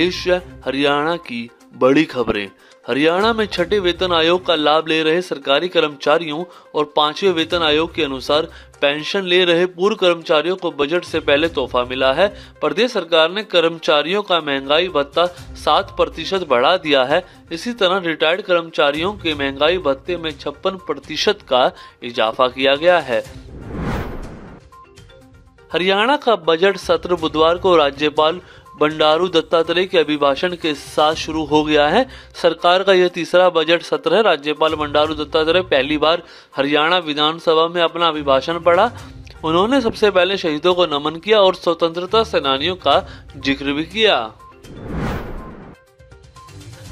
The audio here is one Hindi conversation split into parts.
देश या हरियाणा की बड़ी खबरें। हरियाणा में छठे वेतन आयोग का लाभ ले रहे सरकारी कर्मचारियों और पांचवें वेतन आयोग के अनुसार पेंशन ले रहे पूर्व कर्मचारियों को बजट से पहले तोहफा मिला है। प्रदेश सरकार ने कर्मचारियों का महंगाई भत्ता 7% बढ़ा दिया है। इसी तरह रिटायर्ड कर्मचारियों के महंगाई भत्ते में 56% का इजाफा किया गया है। हरियाणा का बजट सत्र बुधवार को राज्यपाल बंदारू दत्तात्रेय के अभिभाषण के साथ शुरू हो गया है। सरकार का यह तीसरा बजट सत्र है। राज्यपाल बंदारू दत्तात्रेय पहली बार हरियाणा विधानसभा में अपना अभिभाषण पढ़ा। उन्होंने सबसे पहले शहीदों को नमन किया और स्वतंत्रता सेनानियों का जिक्र भी किया।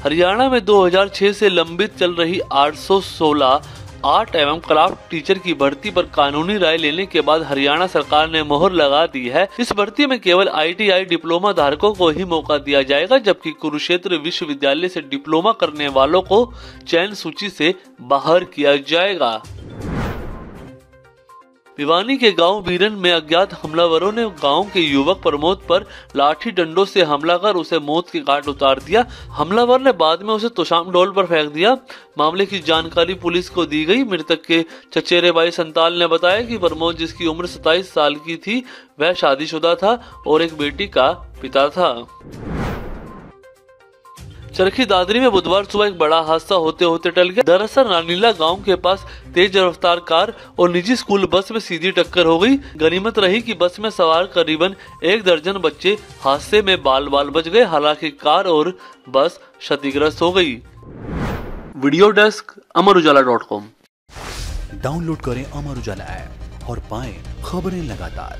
हरियाणा में 2006 से लंबित चल रही 816 आर्ट एवं क्राफ्ट टीचर की भर्ती पर कानूनी राय लेने के बाद हरियाणा सरकार ने मोहर लगा दी है। इस भर्ती में केवल ITI डिप्लोमा धारकों को ही मौका दिया जाएगा, जबकि कुरुक्षेत्र विश्वविद्यालय से डिप्लोमा करने वालों को चयन सूची से बाहर किया जाएगा। भिवानी के गांव बीरन में अज्ञात हमलावरों ने गांव के युवक प्रमोद पर लाठी डंडों से हमला कर उसे मौत के घाट उतार दिया। हमलावर ने बाद में उसे तुषाम डोल पर फेंक दिया। मामले की जानकारी पुलिस को दी गई। मृतक के चचेरे भाई संताल ने बताया कि प्रमोद, जिसकी उम्र 27 साल की थी, वह शादीशुदा था और एक बेटी का पिता था। चरखी दादरी में बुधवार सुबह एक बड़ा हादसा होते होते टल गया। दरअसल रानीला गांव के पास तेज रफ्तार कार और निजी स्कूल बस में सीधी टक्कर हो गई। गनीमत रही कि बस में सवार करीबन 1 दर्जन बच्चे हादसे में बाल बाल बच गए। हालांकि कार और बस क्षतिग्रस्त हो गई। Video desk Amar Ujala. Download करें अमर उजाला ऐप और पाएं खबरें लगातार।